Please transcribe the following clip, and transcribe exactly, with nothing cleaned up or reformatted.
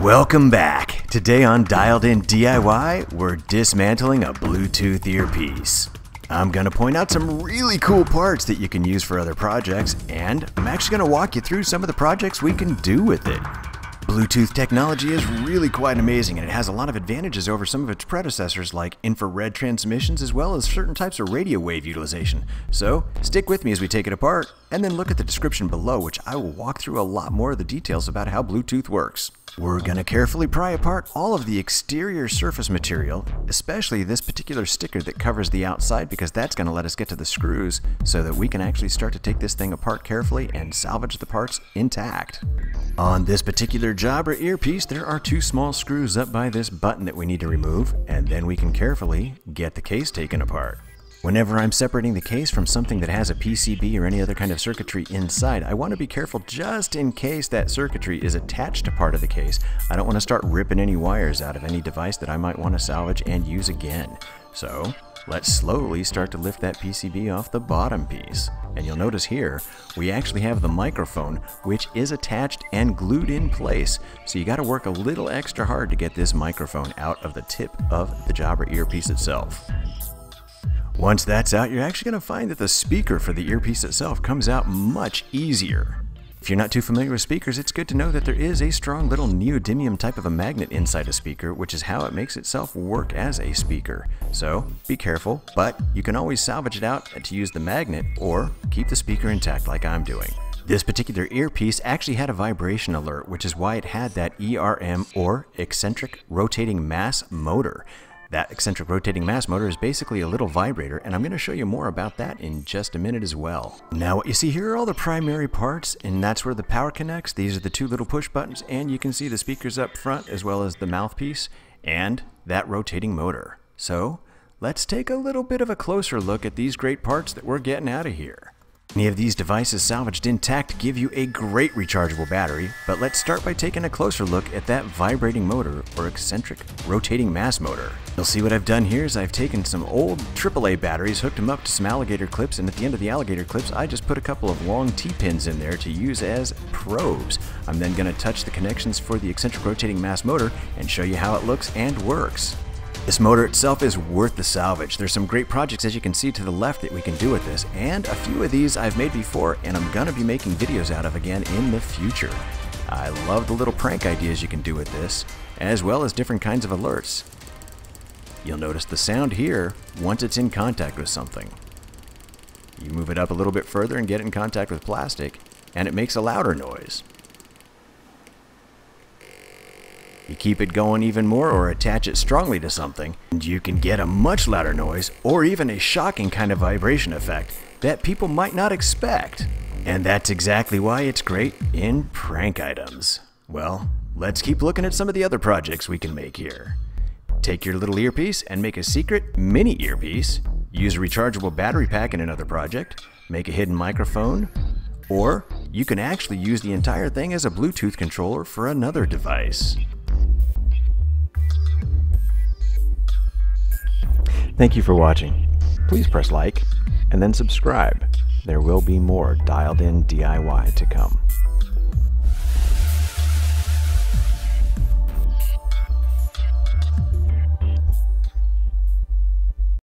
Welcome back. Today on Dialed In D I Y, we're dismantling a Bluetooth earpiece. I'm going to point out some really cool parts that you can use for other projects, and I'm actually going to walk you through some of the projects we can do with it. Bluetooth technology is really quite amazing, and it has a lot of advantages over some of its predecessors like infrared transmissions as well as certain types of radio wave utilization. So stick with me as we take it apart, and then look at the description below, which I will walk through a lot more of the details about how Bluetooth works. We're going to carefully pry apart all of the exterior surface material, especially this particular sticker that covers the outside, because that's going to let us get to the screws so that we can actually start to take this thing apart carefully and salvage the parts intact. On this particular Jabra earpiece, there are two small screws up by this button that we need to remove, and then we can carefully get the case taken apart. Whenever I'm separating the case from something that has a P C B or any other kind of circuitry inside, I want to be careful just in case that circuitry is attached to part of the case. I don't want to start ripping any wires out of any device that I might want to salvage and use again. So let's slowly start to lift that P C B off the bottom piece. And you'll notice here, we actually have the microphone, which is attached and glued in place. So you got to work a little extra hard to get this microphone out of the tip of the Jabra earpiece itself. Once that's out, you're actually going to find that the speaker for the earpiece itself comes out much easier. If you're not too familiar with speakers, it's good to know that there is a strong little neodymium type of a magnet inside a speaker, which is how it makes itself work as a speaker. So be careful, but you can always salvage it out to use the magnet or keep the speaker intact like I'm doing. This particular earpiece actually had a vibration alert, which is why it had that E R M, or Eccentric Rotating Mass motor. That eccentric rotating mass motor is basically a little vibrator, and I'm going to show you more about that in just a minute as well. Now what you see here are all the primary parts, and that's where the power connects. These are the two little push buttons, and you can see the speakers up front as well as the mouthpiece and that rotating motor. So let's take a little bit of a closer look at these great parts that we're getting out of here. Any of these devices salvaged intact give you a great rechargeable battery, but let's start by taking a closer look at that vibrating motor, or eccentric rotating mass motor. You'll see what I've done here is I've taken some old triple A batteries, hooked them up to some alligator clips, and at the end of the alligator clips I just put a couple of long T-pins in there to use as probes. I'm then going to touch the connections for the eccentric rotating mass motor and show you how it looks and works. This motor itself is worth the salvage. There's some great projects, as you can see to the left, that we can do with this, and a few of these I've made before and I'm gonna be making videos out of again in the future. I love the little prank ideas you can do with this, as well as different kinds of alerts. You'll notice the sound here once it's in contact with something. You move it up a little bit further and get it in contact with plastic, and it makes a louder noise. You keep it going even more or attach it strongly to something, and you can get a much louder noise or even a shocking kind of vibration effect that people might not expect. And that's exactly why it's great in prank items. Well, let's keep looking at some of the other projects we can make here. Take your little earpiece and make a secret mini earpiece. Use a rechargeable battery pack in another project. Make a hidden microphone. Or you can actually use the entire thing as a Bluetooth controller for another device. Thank you for watching. Please press like and then subscribe. There will be more Dialed In D I Y to come.